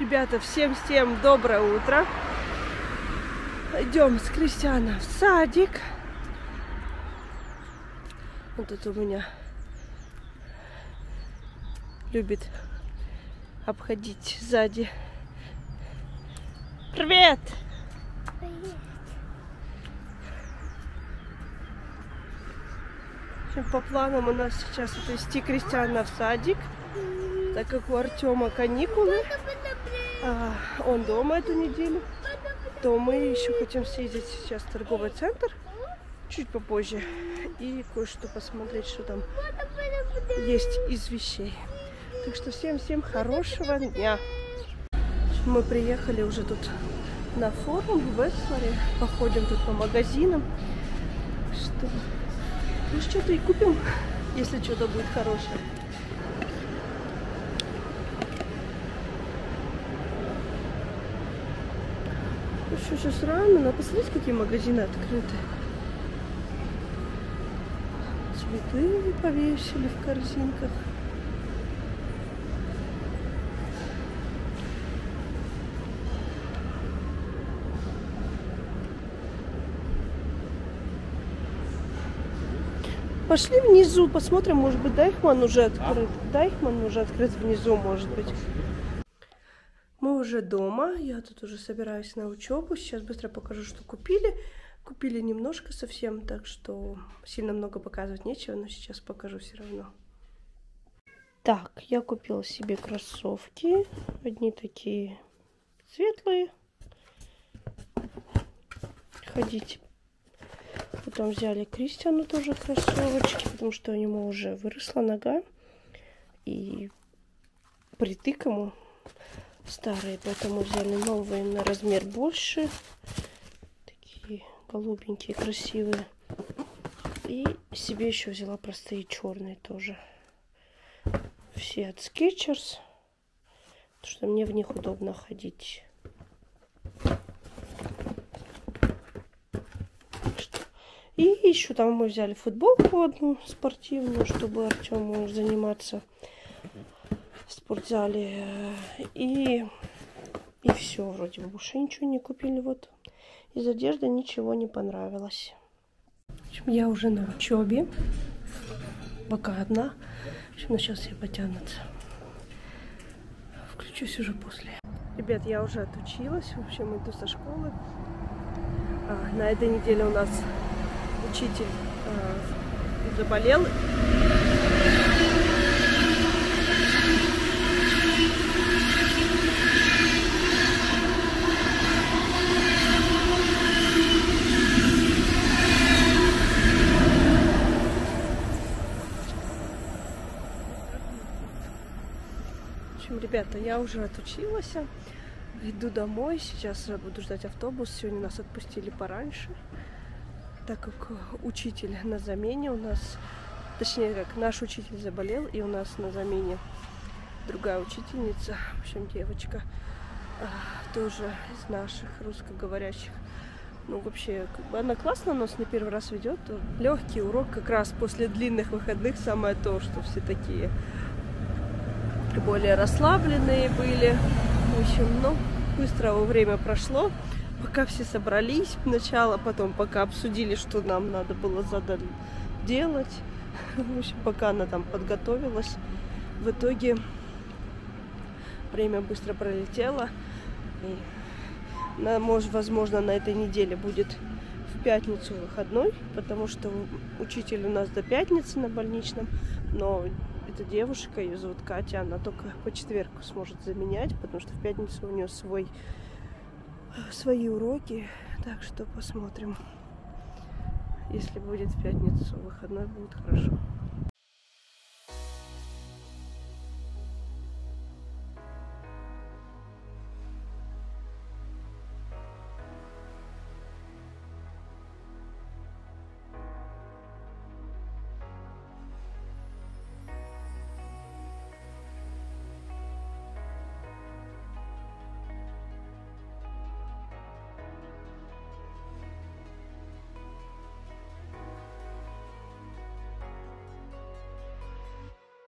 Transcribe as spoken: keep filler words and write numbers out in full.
Ребята, всем-всем доброе утро. Идем с Кристиана в садик. Он тут у меня любит обходить сзади. Привет! Привет! По планам у нас сейчас отвезти Кристиана в садик, так как у Артема каникулы, а он дома эту неделю, то мы еще хотим съездить сейчас в торговый центр чуть попозже и кое-что посмотреть, что там есть из вещей. Так что всем-всем хорошего дня! Мы приехали уже тут на форум в Ветцларе, походим тут по магазинам, что... Ну, что-то и купим, если что-то будет хорошее. Ну что, сейчас рано, но посмотрите, какие магазины открыты. Цветы повесили в корзинках. Пошли внизу, посмотрим, может быть, Дайхман уже открыт. Дайхман уже открыт внизу, может быть. Мы уже дома, я тут уже собираюсь на учебу. Сейчас быстро покажу, что купили. Купили немножко совсем, так что сильно много показывать нечего, но сейчас покажу все равно. Так, я купила себе кроссовки. Одни такие светлые. Ходите. Потом взяли Кристиану тоже кроссовочки, потому что у него уже выросла нога и притык ему старые, поэтому взяли новые на размер больше, такие голубенькие, красивые. И себе еще взяла простые черные тоже, все от Skechers, потому что мне в них удобно ходить. И еще там мы взяли футболку одну спортивную, чтобы Артему заниматься в спортзале. И, и все, вроде бы больше ничего не купили. Вот из одежды ничего не понравилось. В общем, я уже на учебе. Пока одна. В общем, ну, сейчас все потянутся. Включусь уже после. Ребят, я уже отучилась. В общем, иду со школы. А, на этой неделе у нас... Учитель э, заболел. В общем, ребята, я уже отучилась. Иду домой. Сейчас буду ждать автобус. Сегодня нас отпустили пораньше, так как учитель на замене у нас, точнее, как наш учитель заболел, и у нас на замене другая учительница, в общем, девочка, тоже из наших русскоговорящих. Ну, вообще, она классно нас на первый раз ведет. Легкий урок как раз после длинных выходных, самое то, что все такие более расслабленные были. В общем, ну, быстро время прошло. Пока все собрались сначала, потом пока обсудили, что нам надо было задать делать. В общем, пока она там подготовилась. В итоге время быстро пролетело. И, возможно, на этой неделе будет в пятницу выходной, потому что учитель у нас до пятницы на больничном. Но эта девушка, ее зовут Катя, она только по четвергу сможет заменять, потому что в пятницу у нее свой... свои уроки, так что посмотрим. Если будет в пятницу выходной, будет хорошо.